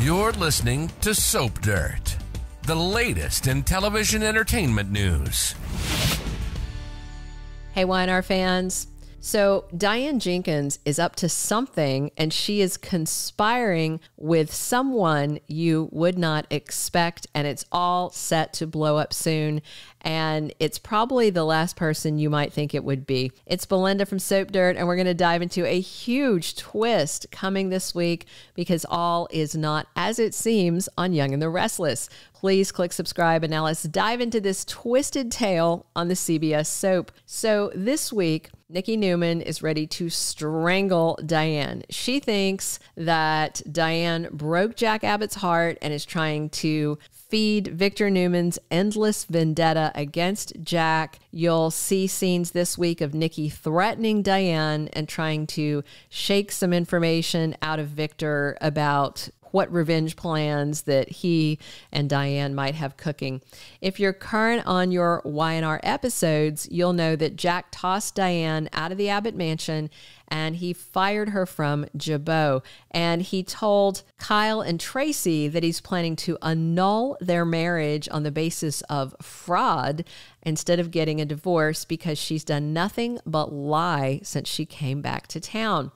You're listening to Soap Dirt, the latest in television entertainment news. Hey, YNR fans. So Diane Jenkins is up to something, and she is conspiring with someone you would not expect, and it's all set to blow up soon, and it's probably the last person you might think it would be. It's Belinda from Soap Dirt, and we're going to dive into a huge twist coming this week because all is not as it seems on Young and the Restless. Please click subscribe, and now let's dive into this twisted tale on the CBS soap. So this week, Nikki Newman is ready to strangle Diane. She thinks that Diane broke Jack Abbott's heart and is trying to feed Victor Newman's endless vendetta against Jack. You'll see scenes this week of Nikki threatening Diane and trying to shake some information out of Victor about what revenge plans that he and Diane might have cooking. If you're current on your YNR episodes, you'll know that Jack tossed Diane out of the Abbott mansion and he fired her from Jabot. And he told Kyle and Tracy that he's planning to annul their marriage on the basis of fraud instead of getting a divorce because she's done nothing but lie since she came back to town.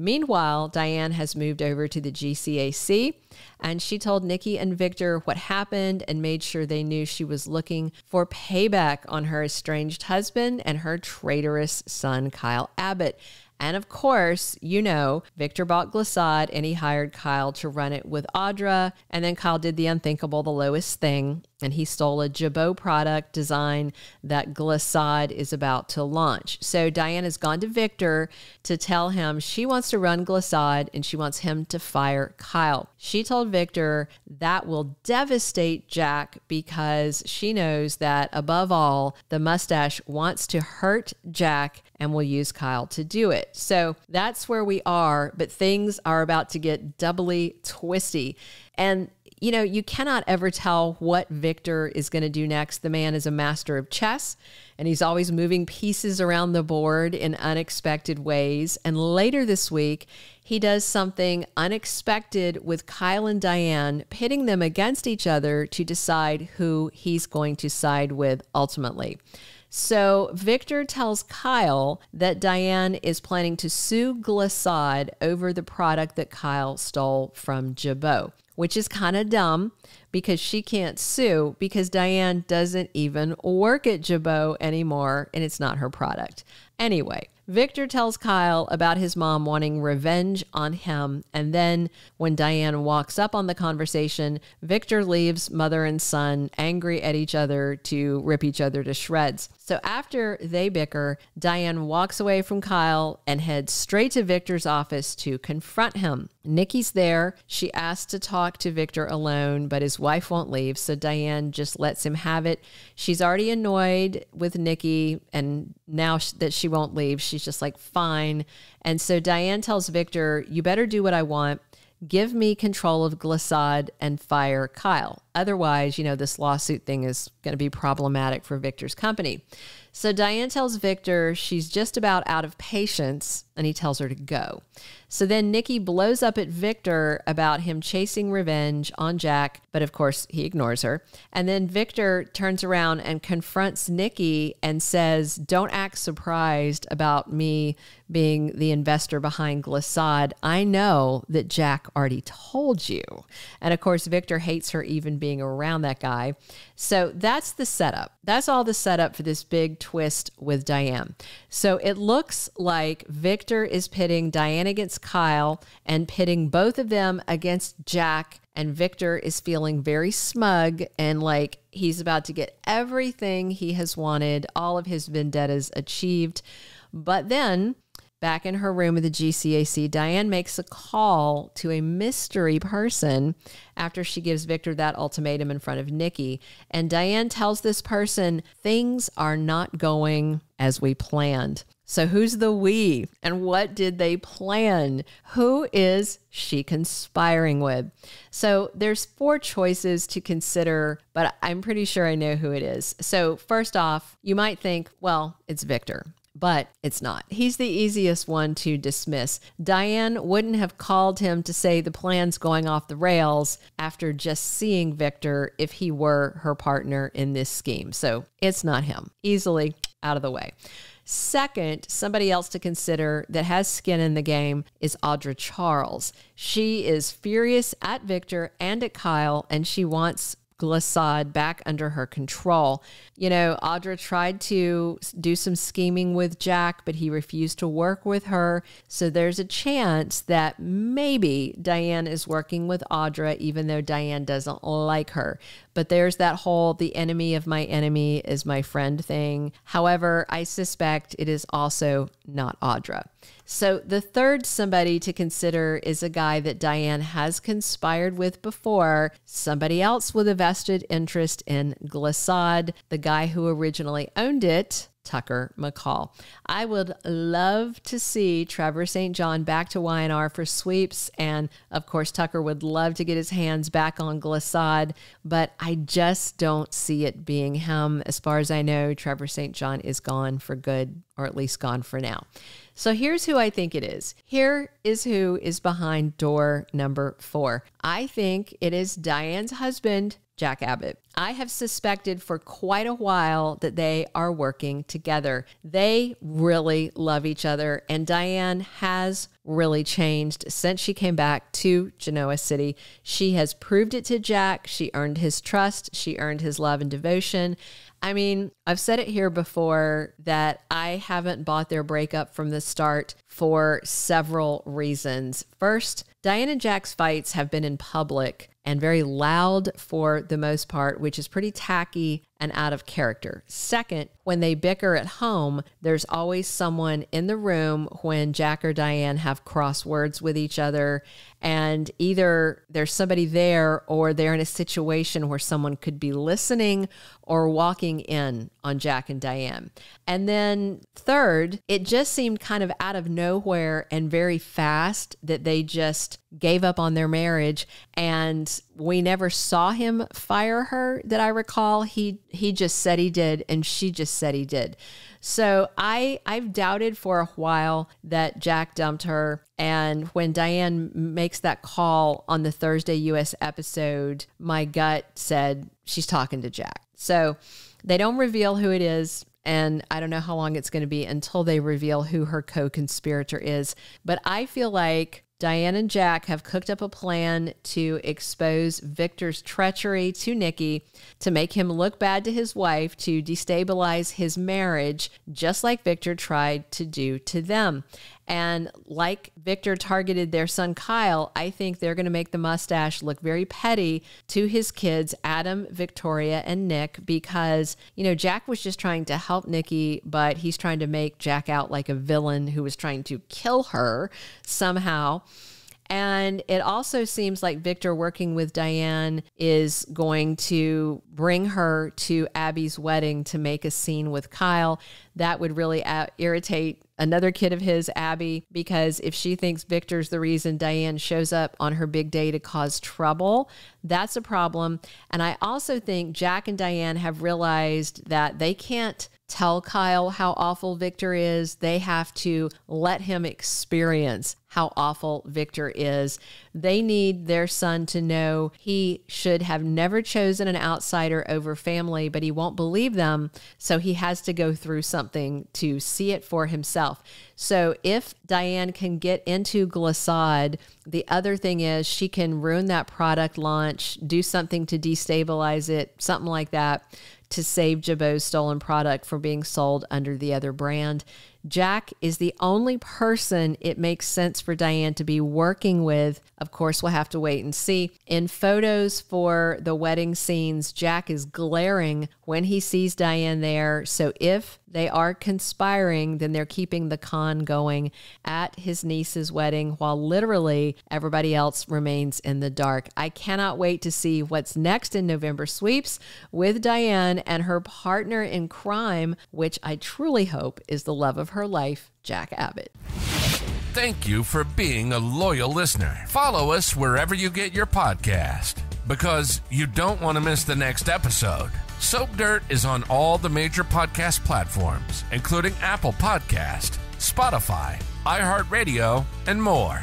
Meanwhile, Diane has moved over to the GCAC, and she told Nikki and Victor what happened and made sure they knew she was looking for payback on her estranged husband and her traitorous son, Kyle Abbott. And of course, you know, Victor bought Glissade and he hired Kyle to run it with Audra. And then Kyle did the unthinkable, the lowest thing. And he stole a Jabot product design that Glissade is about to launch. So Diane has gone to Victor to tell him she wants to run Glissade and she wants him to fire Kyle. She told Victor that will devastate Jack because she knows that above all, the mustache wants to hurt Jack and will use Kyle to do it. So that's where we are, but things are about to get doubly twisty. And you know, you cannot ever tell what Victor is going to do next. The man is a master of chess, and he's always moving pieces around the board in unexpected ways. And later this week, he does something unexpected with Kyle and Diane, pitting them against each other to decide who he's going to side with ultimately. So Victor tells Kyle that Diane is planning to sue Glissade over the product that Kyle stole from Jabot, which is kind of dumb because she can't sue because Diane doesn't even work at Jabot anymore and it's not her product. Anyway, Victor tells Kyle about his mom wanting revenge on him. And then when Diane walks up on the conversation, Victor leaves mother and son angry at each other to rip each other to shreds. So after they bicker, Diane walks away from Kyle and heads straight to Victor's office to confront him. Nikki's there. She asks to talk to Victor alone, but his wife won't leave. So Diane just lets him have it. She's already annoyed with Nikki. And now that she won't leave, she's just like, fine. And so Diane tells Victor, you better do what I want. Give me control of Glissade and fire Kyle. Otherwise, you know, this lawsuit thing is going to be problematic for Victor's company. So Diane tells Victor she's just about out of patience, and he tells her to go. So then Nikki blows up at Victor about him chasing revenge on Jack, but of course he ignores her. And then Victor turns around and confronts Nikki and says, don't act surprised about me being the investor behind Glissade. I know that Jack already told you. And of course, Victor hates her even being around that guy. So that's the setup. That's all the setup for this big twist with Diane. So it looks like Victor is pitting Diane against Kyle and pitting both of them against Jack. And Victor is feeling very smug and like he's about to get everything he has wanted, all of his vendettas achieved. But then back in her room at the GCAC, Diane makes a call to a mystery person after she gives Victor that ultimatum in front of Nikki. And Diane tells this person, things are not going as we planned. So who's the we and what did they plan? Who is she conspiring with? So there's four choices to consider, but I'm pretty sure I know who it is. So first off, you might think, well, it's Victor. but it's not. He's the easiest one to dismiss. Diane wouldn't have called him to say the plan's going off the rails after just seeing Victor if he were her partner in this scheme. So it's not him. Easily out of the way. Second, somebody else to consider that has skin in the game is Audra Charles. She is furious at Victor and at Kyle, and she wants Glissade back under her control. You know, Audra tried to do some scheming with Jack, but he refused to work with her. So there's a chance that maybe Diane is working with Audra, even though Diane doesn't like her. But there's that whole, the enemy of my enemy is my friend thing. However, I suspect it is also not Audra. So the third somebody to consider is a guy that Diane has conspired with before, somebody else with a vested interest in Glissade, the guy who originally owned it, Tucker McCall. I would love to see Trevor St. John back to Y&R for sweeps, and of course Tucker would love to get his hands back on Glissade, but I just don't see it being him. As far as I know, Trevor St. John is gone for good, or at least gone for now. So here's who I think it is. Here is who is behind door number 4. I think it is Diane's husband, Jack Abbott. I have suspected for quite a while that they are working together. They really love each other, and Diane has really changed since she came back to Genoa City. She has proved it to Jack. She earned his trust. She earned his love and devotion. I mean, I've said it here before that I haven't bought their breakup from the start for several reasons. First, Diane and Jack's fights have been in public and very loud for the most part, which is pretty tacky and out of character. Second, when they bicker at home, there's always someone in the room when Jack or Diane have crosswords with each other, and either there's somebody there or they're in a situation where someone could be listening or walking in on Jack and Diane. And then third, it just seemed kind of out of nowhere and very fast that they just gave up on their marriage, and we never saw him fire her that I recall. He just said he did, and she just said he did. So I've doubted for a while that Jack dumped her. And when Diane makes that call on the Thursday US episode, my gut said she's talking to Jack. So they don't reveal who it is. And I don't know how long it's going to be until they reveal who her co-conspirator is. But I feel like Diane and Jack have cooked up a plan to expose Victor's treachery to Nikki, to make him look bad to his wife, to destabilize his marriage, just like Victor tried to do to them. And like Victor targeted their son Kyle, I think they're going to make the mustache look very petty to his kids, Adam, Victoria, and Nick, because, you know, Jack was just trying to help Nikki, but he's trying to make Jack out like a villain who was trying to kill her somehow. And it also seems like Victor working with Diane is going to bring her to Abby's wedding to make a scene with Kyle. That would really irritate another kid of his, Abby, because if she thinks Victor's the reason Diane shows up on her big day to cause trouble, that's a problem. And I also think Jack and Diane have realized that they can't tell Kyle how awful Victor is. They have to let him experience how awful Victor is. They need their son to know he should have never chosen an outsider over family, but he won't believe them, so he has to go through something to see it for himself. So if Diane can get into Glissade, the other thing is she can ruin that product launch, do something to destabilize it, something like that, to save Jabot's stolen product from being sold under the other brand. Jack is the only person it makes sense for Diane to be working with. Of course, we'll have to wait and see. In photos for the wedding scenes, Jack is glaring when he sees Diane there. So if they are conspiring, then they're keeping the con going at his niece's wedding while literally everybody else remains in the dark. I cannot wait to see what's next in November Sweeps with Diane and her partner in crime, which I truly hope is the love of her life, Jack Abbott. Thank you for being a loyal listener. Follow us wherever you get your podcast, because you don't want to miss the next episode. Soap Dirt is on all the major podcast platforms, including Apple Podcast, Spotify, iHeartRadio, and more.